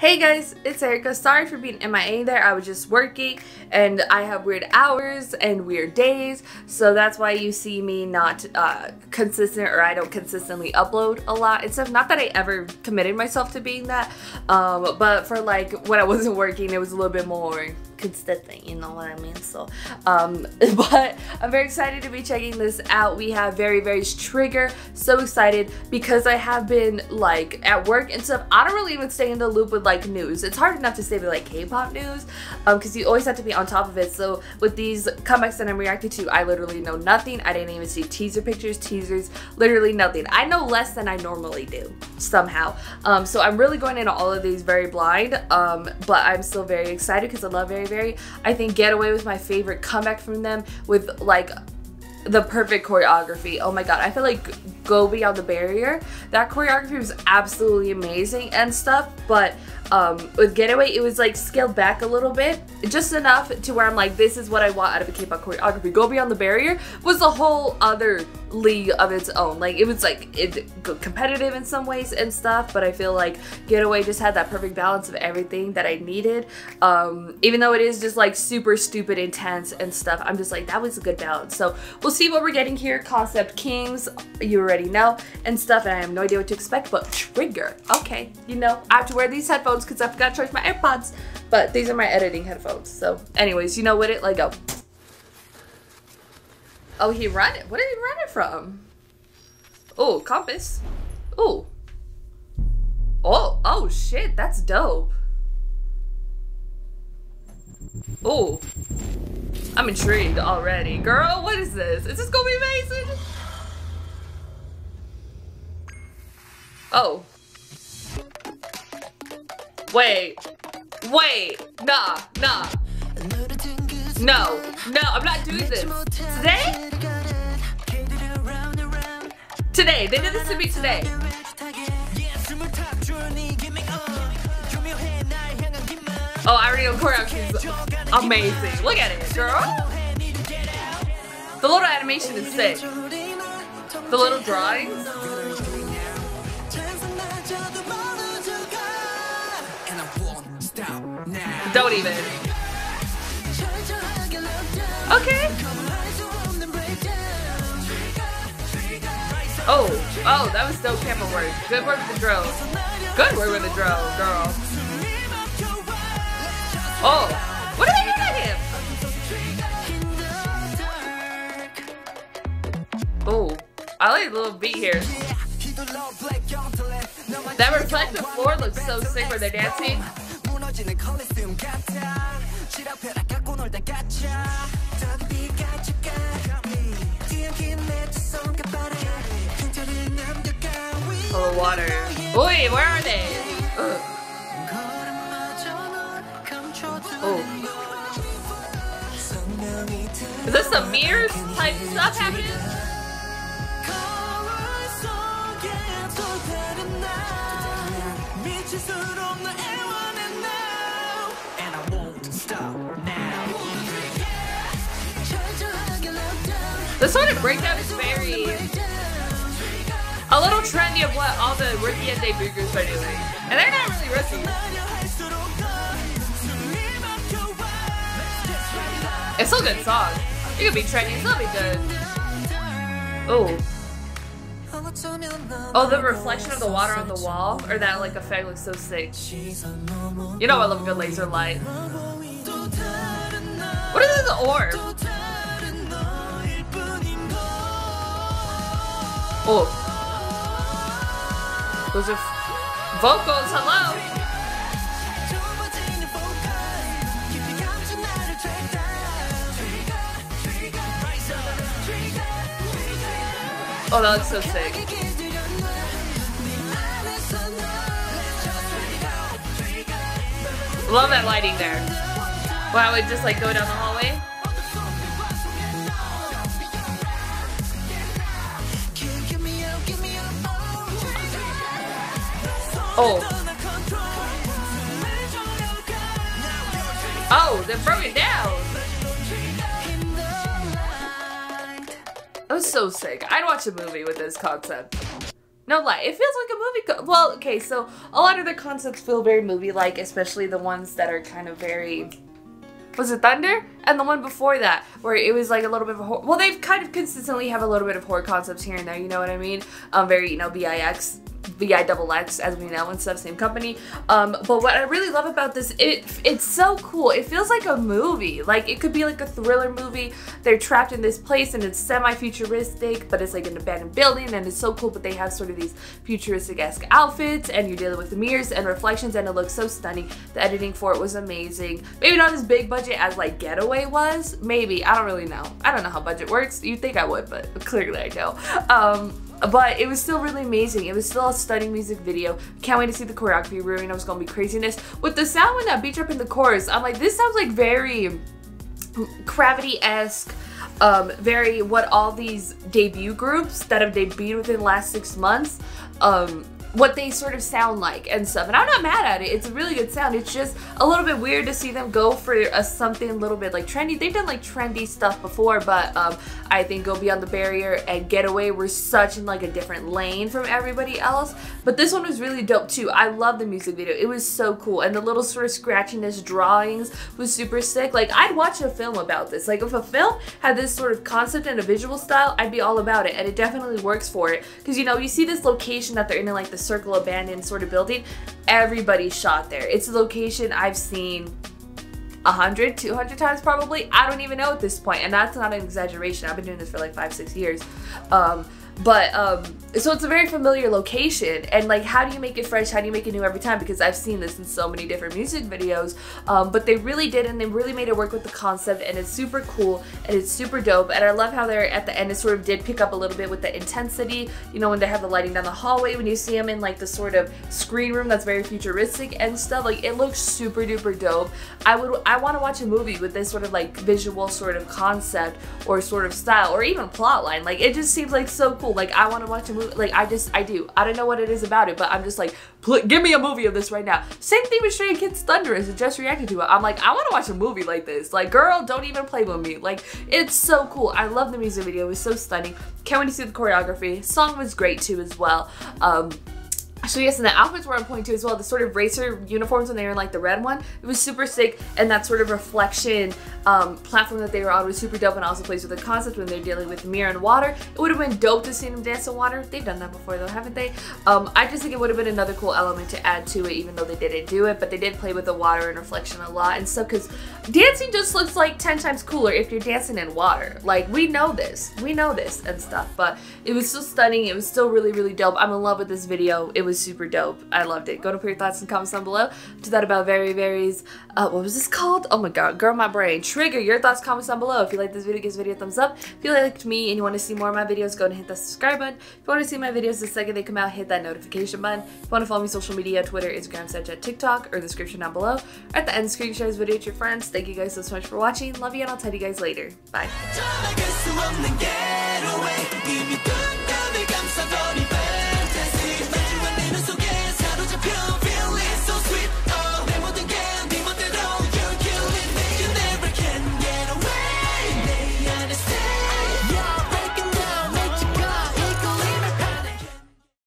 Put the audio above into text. Hey guys, it's Erica. Sorry for being MIA there. I was just working and I have weird hours and weird days, so that's why you see me not consistent, or I don't consistently upload a lot and stuff. Not that I ever committed myself to being that, but for like when I wasn't working, it was a little bit more consistent, you know what I mean? So but I'm very excited to be checking this out. We have Verivery's Trigger. So excited because I have been like at work and stuff. I don't really even stay in the loop with like news. It's hard enough to stay with like K-pop news because you always have to be on top of it. So with these comebacks that I'm reacting to, I literally know nothing. I didn't even see teaser pictures, teasers, literally nothing. I know less than I normally do somehow. So I'm really going into all of these very blind, but I'm still very excited because I love Verivery. I think Get Away was my favorite comeback from them, with like the perfect choreography. Oh my god, I feel like Go Beyond the Barrier, that choreography was absolutely amazing and stuff, but with Getaway it was like scaled back a little bit, just enough to where I'm like, this is what I want out of a K-pop choreography. Go Beyond the Barrier was a whole other league of its own. Like it was like competitive in some ways and stuff, but I feel like Getaway just had that perfect balance of everything that I needed. Even though it is just like super stupid intense and stuff, I'm just like, that was a good balance. So we'll see what we're getting here. Concept Kings, you already know and stuff, and I have no idea what to expect, but Trigger, okay. You know, I have to wear these headphones because I forgot to charge my AirPods, but these are my editing headphones. So anyways, you know what, it let go. Oh, he ran it. What did he run it from? Oh, compass. Oh. Oh shit, that's dope. Oh, I'm intrigued already. Girl, what is this? Is this gonna be amazing? Oh. Wait. Nah. No, I'm not doing this. Today, they did this to me today. Oh, I already know choreography. Amazing. Look at it, girl. The little animation is sick. The little drawings. Don't even. Okay. Oh, that was dope camera work. Good work with the drill. Good work with the drill, girl. Oh, what are they doing at him? Oh, I like the little beat here. That reflective floor looks so sick where they're dancing. Oh, water. Oi, where are they? Ugh. Oh. Is this some mirrors type stuff happening? The sort of breakdown is very a little trendy of what all the rookie and debut groups are doing, and they're not really risky. It's still a good song. It could be trendy, it's still be good. Oh, the reflection of the water on the wall, or that like effect looks so sick. You know I love a good laser light. What is this orb? Oh, those are vocals. Hello. Oh, that looks so sick. Love that lighting there. Wow, it just like go down the hallway. Oh, they're broken down. That was so sick. I'd watch a movie with this concept. No lie, it feels like a movie. Well, okay, so a lot of their concepts feel very movie-like, especially the ones that are kind of very... Was it Thunder? And the one before that, where it was like a little bit of a horror... Well, they've kind of consistently have a little bit of horror concepts here and there, you know what I mean? Very, you know, B.I.X. B.I.X, as we know, and stuff, same company. But what I really love about this, it's so cool. It feels like a movie. Like, it could be like a thriller movie. They're trapped in this place, and it's semi-futuristic, but it's like an abandoned building, and it's so cool, but they have sort of these futuristic-esque outfits, and you're dealing with the mirrors and reflections, and it looks so stunning. The editing for it was amazing. Maybe not as big budget as, like, Getaway was. Maybe. I don't really know. I don't know how budget works. You'd think I would, but clearly I don't. But it was still really amazing. It was still a stunning music video. Can't wait to see the choreography. We already know it's gonna be craziness. With the sound when that beat drop in the chorus, I'm like, this sounds like very Gravity-esque, very what all these debut groups that have debuted within the last 6 months, what they sort of sound like and stuff. And I'm not mad at it. It's a really good sound. It's just a little bit weird to see them go for something a little bit like trendy. They've done like trendy stuff before, but I think Go Beyond the Barrier and Getaway were such in like a different lane from everybody else. But this one was really dope too. I love the music video. It was so cool. And the little sort of scratchiness drawings was super sick. Like, I'd watch a film about this. Like, if a film had this sort of concept and a visual style, I'd be all about it. And it definitely works for it. Because, you know, you see this location that they're in like the circle abandoned sort of building. Everybody shot there. It's a location I've seen 100, 200 times probably. I don't even know at this point, and that's not an exaggeration. I've been doing this for like 5-6 years. So it's a very familiar location, and like, how do you make it fresh? How do you make it new every time? Because I've seen this in so many different music videos, but they really did, and they really made it work with the concept, and it's super cool, and it's super dope, and I love how they're at the end, it sort of did pick up a little bit with the intensity, you know, when they have the lighting down the hallway, when you see them in like the sort of screen room that's very futuristic and stuff, like, it looks super duper dope. I want to watch a movie with this sort of like visual sort of concept or sort of style or even plot line. Like, it just seems like so cool. Like, I want to watch a movie. Like, I do. I don't know what it is about it, but I'm just like, give me a movie of this right now. Same thing with Stray Kids Thunderous. I just reacted to it. I'm like, I want to watch a movie like this. Like, girl, don't even play with me. Like, it's so cool. I love the music video. It was so stunning. Can't wait to see the choreography. Song was great too as well. So yes, and the outfits were on point too as well. The sort of racer uniforms when they were in like the red one, it was super sick, and that sort of reflection platform that they were on was super dope, and also plays with the concept when they're dealing with mirror and water. It would have been dope to see them dance in water. They've done that before though, haven't they? I just think it would have been another cool element to add to it, even though they didn't do it, but they did play with the water and reflection a lot and stuff, because dancing just looks like 10 times cooler if you're dancing in water. Like, we know this and stuff, but it was still stunning. It was still really, really dope. I'm in love with this video. It was super dope. I loved it. Go to put your thoughts and comments down below. Do that about Verivery's what was this called? Oh my god, girl, my brain. Trigger, your thoughts, comments down below. If you like this video, give this video a thumbs up. If you liked me and you want to see more of my videos, go and hit that subscribe button. If you want to see my videos the second they come out, hit that notification button. If you want to follow me on social media, Twitter, Instagram, Snapchat, TikTok, or the description down below. Or at the end screen, share this video with your friends. Thank you guys so much for watching. Love you, and I'll tell you guys later. Bye.